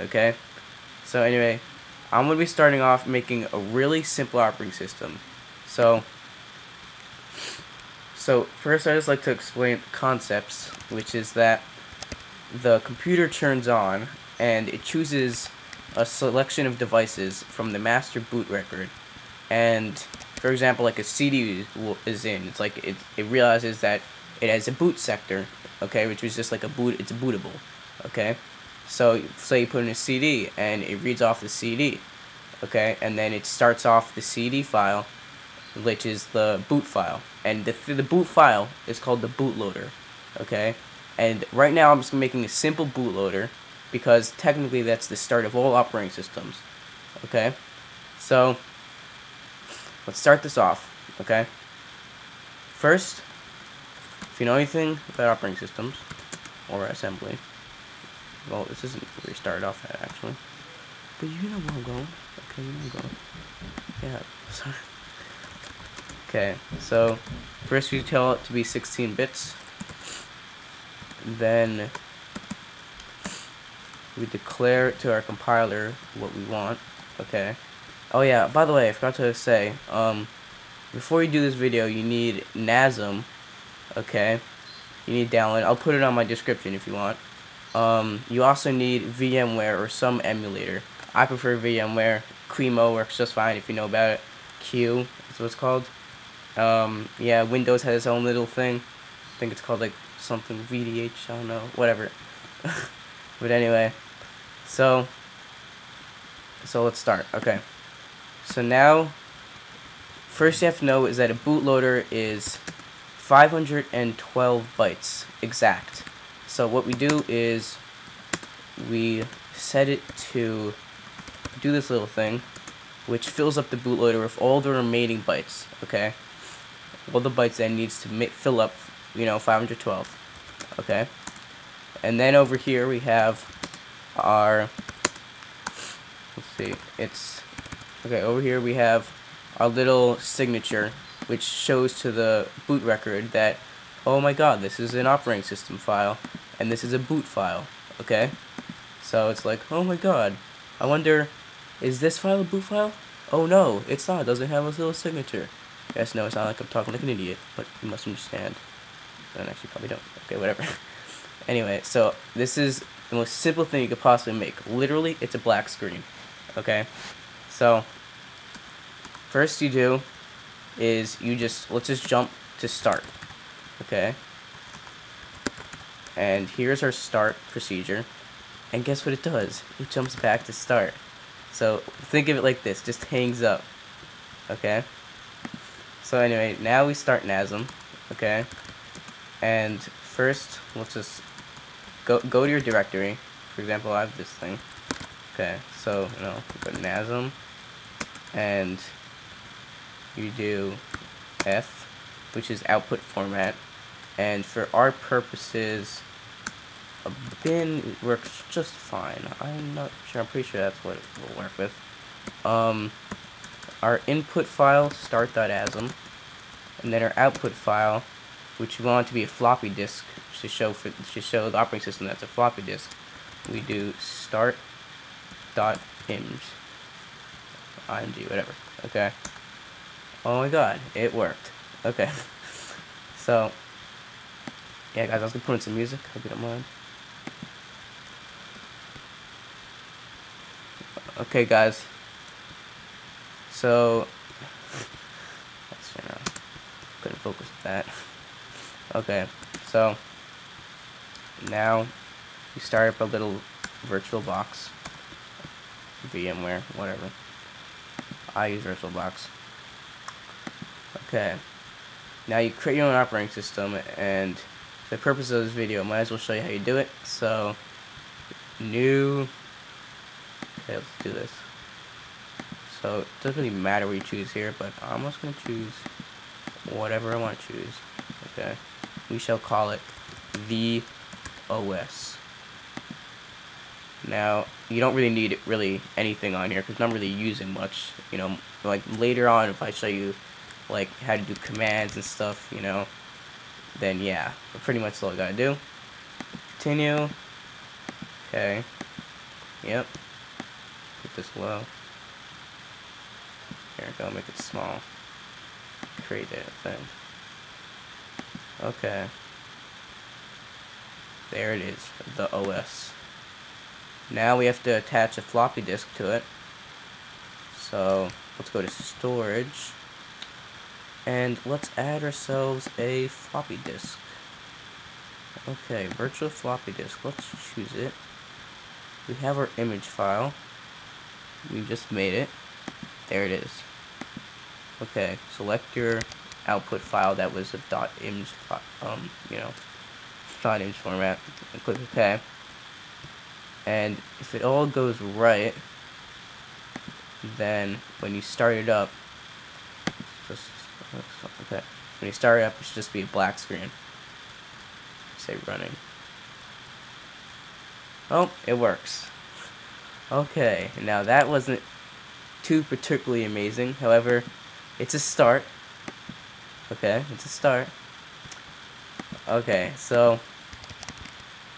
okay? So anyway, I'm going to be starting off making a really simple operating system. So first I just like to explain concepts, which is that the computer turns on and it chooses a selection of devices from the master boot record, and for example, like a CD is in, it's like it realizes that it has a boot sector, okay, which is just like a boot, it's bootable, okay? So say you put in a CD and it reads off the CD, okay, and then it starts off the CD file, which is the boot file, and the boot file is called the bootloader, okay? And right now I'm just making a simple bootloader because technically that's the start of all operating systems, okay? So let's start this off, okay? First, if you know anything about operating systems or assembly, well, this isn't where we started off at, actually, but you know where I'm going, okay? You know where I'm going. Yeah, sorry. Okay, so first we tell it to be 16 bits. Then we declare to our compiler what we want, okay? Oh yeah, by the way, I forgot to say, before you do this video, you need NASM, okay? You need download, I'll put it on my description if you want. You also need VMware or some emulator. I prefer VMware. Qemu works just fine if you know about it. Q is what it's called. Yeah, Windows has its own little thing. I think it's called like something VDH, I don't know, whatever. But anyway, so let's start, okay? So now, first you have to know is that a bootloader is 512 bytes exact. So what we do is we set it to do this little thing, which fills up the bootloader with all the remaining bytes, okay? All the bytes that needs to fill up, you know, 512, okay? And then over here we have our, let's see, it's, okay, over here we have our little signature, which shows to the boot record that, oh my god, this is an operating system file, and this is a boot file, okay? So it's like, oh my god, I wonder, is this file a boot file? Oh no, it's not, it doesn't have a little signature. Yes, no, it's not like I'm talking like an idiot, but you must understand. I actually probably don't, okay, whatever. Anyway, so this is the most simple thing you could possibly make. Literally, it's a black screen, okay? So first you do is you just, let's just jump to start, okay? And here's our start procedure, and guess what it does? It jumps back to start. So think of it like this, just hangs up, okay? So anyway, now we start NASM, okay? And first, let's just go to your directory. For example, I have this thing. Okay, so you know, go to NASM, and you do F, which is output format. And for our purposes, a bin works just fine. I'm not sure. I'm pretty sure that's what it will work with. Our input file start.asm, and then our output file, which we want to be a floppy disk to show the operating system that's a floppy disk. We do start.img, whatever. Okay. Oh my god, it worked. Okay. So yeah, guys, I was gonna put in some music. Hope you don't mind. Okay, guys. So let's turn on. Couldn't focus with that. Okay, so now we start up a little VirtualBox, VMware, whatever. I use VirtualBox. Okay, now you create your own operating system, and the purpose of this video, I might as well show you how you do it. So, new, okay, let's do this. So it doesn't really matter what you choose here, but I'm just going to choose whatever I want to choose, okay? We shall call it VOS. Now, you don't really need really anything on here because I'm not really using much, you know, like later on if I show you like how to do commands and stuff, you know, then yeah, but pretty much all I gotta do. Continue. Okay. Yep. Put this low. Here we go, make it small. Create that thing. Okay. There it is, the OS. Now we have to attach a floppy disk to it. So let's go to storage. And let's add ourselves a floppy disk. Okay, virtual floppy disk. Let's choose it. We have our image file. We just made it. There it is. Okay, select your output file that was a .img, .img format, and click OK. And if it all goes right, then when you start it up, just okay. When you start it up, it should just be a black screen. Say running. Oh, it works. Okay, now that wasn't too particularly amazing. However, it's a start. Okay, it's a start. Okay, so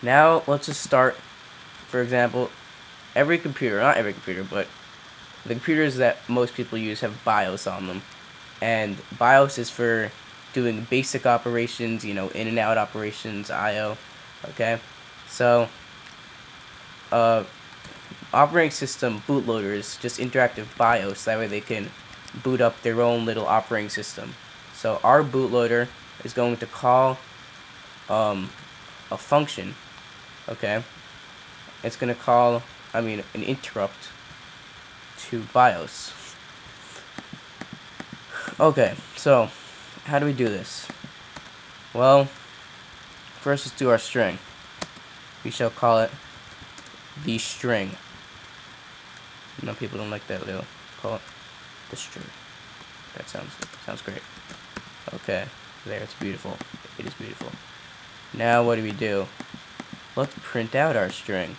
now let's just start. For example, every computer, not every computer, but the computers that most people use have BIOS on them. And BIOS is for doing basic operations, you know, in and out operations, I/O. Okay, so operating system bootloaders just interactive BIOS. That way they can boot up their own little operating system. So our bootloader is going to call a function. Okay, it's going to call, I mean, an interrupt to BIOS. Okay, so how do we do this? Well, first let's do our string. We shall call it the string. No, people don't like that. They'll call it the string. That sounds great. Okay, there, it's beautiful. It is beautiful. Now what do? Let's print out our string.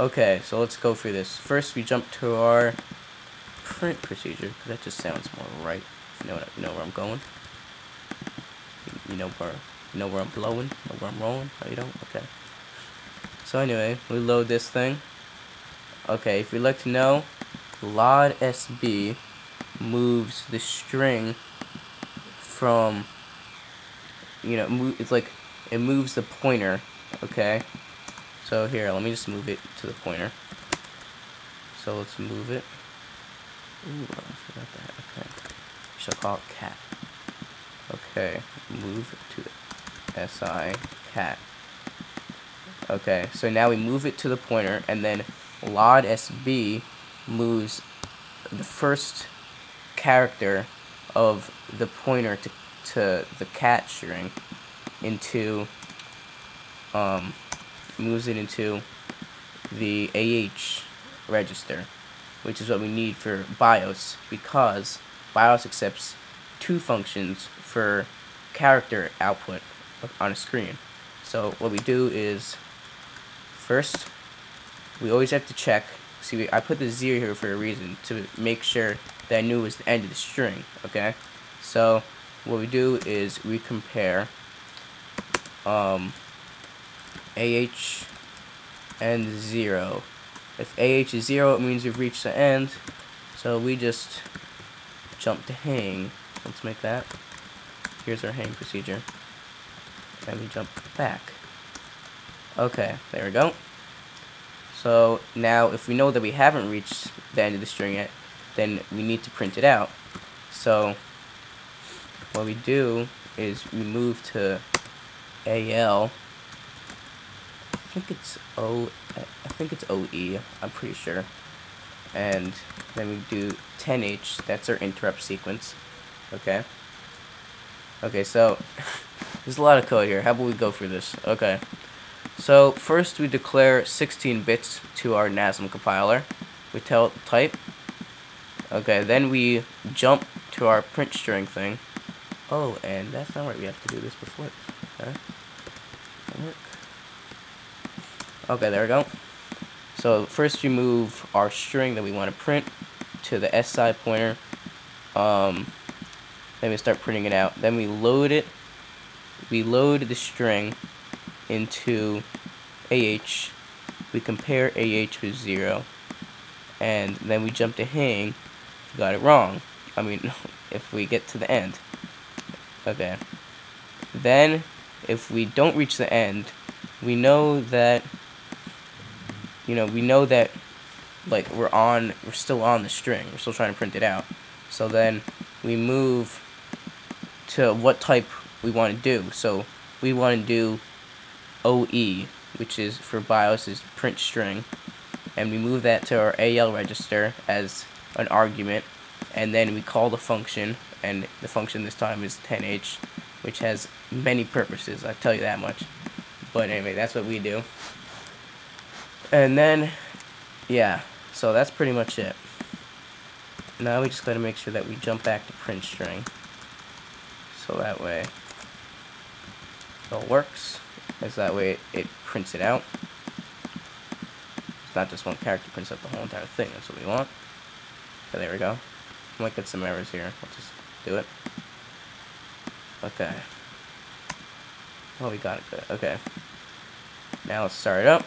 Okay, so let's go through this. First, we jump to our print procedure, because that just sounds more right. You know where I'm going. You know where I'm blowing. Know where I'm rolling. No, you don't. Okay. So anyway, we load this thing. Okay, if you'd like to know, LODSB moves the string from, you know, it's like it moves the pointer. Okay. So here, let me just move it to the pointer. So let's move it. Ooh, I forgot that. Okay. We shall call it cat. Okay, move to SI cat. Okay, so now we move it to the pointer, and then LODSB moves the first character of the pointer to the cat string into moves it into the AH register, which is what we need for BIOS, because BIOS accepts two functions for character output on a screen. So what we do is, first, we always have to check. See, I put the 0 here for a reason, to make sure that I knew it was the end of the string, okay? So what we do is we compare AH and 0. If AH is 0, it means we've reached the end, so we just jump to hang. Let's make that. Here's our hang procedure. And we jump back. Okay, there we go. So now if we know that we haven't reached the end of the string yet, then we need to print it out. So what we do is we move to AL. I think it's OE, I'm pretty sure. And then we do 10H, that's our interrupt sequence. Okay. Okay, so there's a lot of code here. How about we go through this? Okay. So first we declare 16 bits to our NASM compiler. We tell it type. Okay, then we jump to our print string thing. Oh, and that's not right. We have to do this before. Okay. Okay, there we go. So first we move our string that we want to print to the SI pointer. Then we start printing it out. Then we load it. We load the string into AH we compare AH with 0, and then we jump to hang if we got it wrong. I mean, if we get to the end. Okay. Then, if we don't reach the end, we know that, like, we're still on the string. We're still trying to print it out. So then, we move to what type we want to do. So, we want to do OE, which is for BIOS is print string, and we move that to our AL register as an argument, and then we call the function, and the function this time is 10H, which has many purposes, I tell you that much. But anyway, that's what we do. And then, yeah, so that's pretty much it. Now we just gotta make sure that we jump back to print string, so that way it all works, as that way it prints it out. It's not just one character, prints out the whole entire thing, that's what we want. Okay, there we go. I might get some errors here, I'll just do it. Okay. Oh, we got it good, okay. Now let's start it up.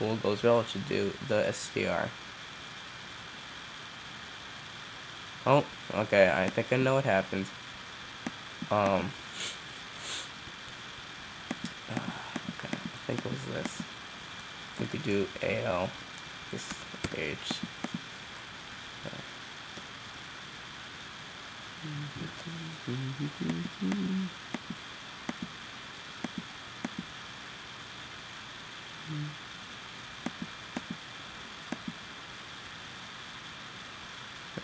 All goes well, it should do the STR. Oh, okay, I think I know what happened. Okay, I think it was this. I think we do AL, this page.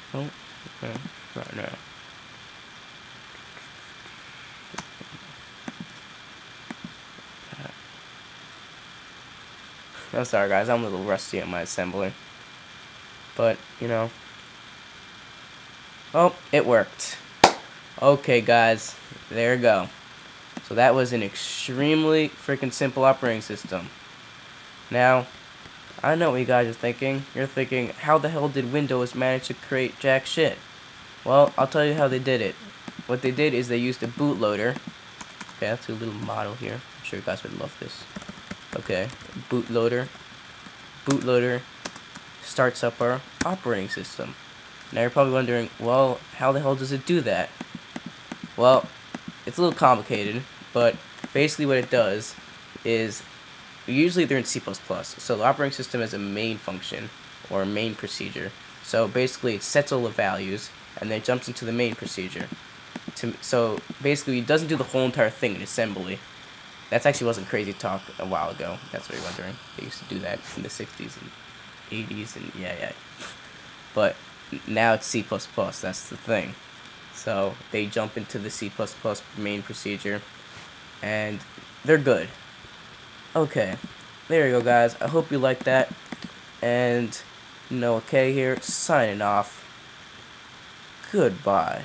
Oh. Okay, right now. I'm sorry guys, I'm a little rusty at my assembler. But, you know. Oh, it worked. Okay guys, there you go. So that was an extremely freaking simple operating system. Now, I know what you guys are thinking. You're thinking, how the hell did Windows manage to create jack shit? Well, I'll tell you how they did it. What they did is they used a bootloader. Okay, that's a little model here. I'm sure you guys would love this. Okay, bootloader. Bootloader starts up our operating system. Now you're probably wondering, well, how the hell does it do that? Well, it's a little complicated, but basically what it does is, usually they're in C++, so the operating system is a main function, or a main procedure. So basically it sets all the values, and then it jumps into the main procedure. So basically it doesn't do the whole entire thing in assembly. That actually wasn't crazy talk a while ago, that's what you're wondering. They used to do that in the 60s and 80s, and yeah. But now it's C++, that's the thing. So they jump into the C++ main procedure, and they're good. Okay, there you go guys, I hope you liked that, and okay here, signing off, goodbye.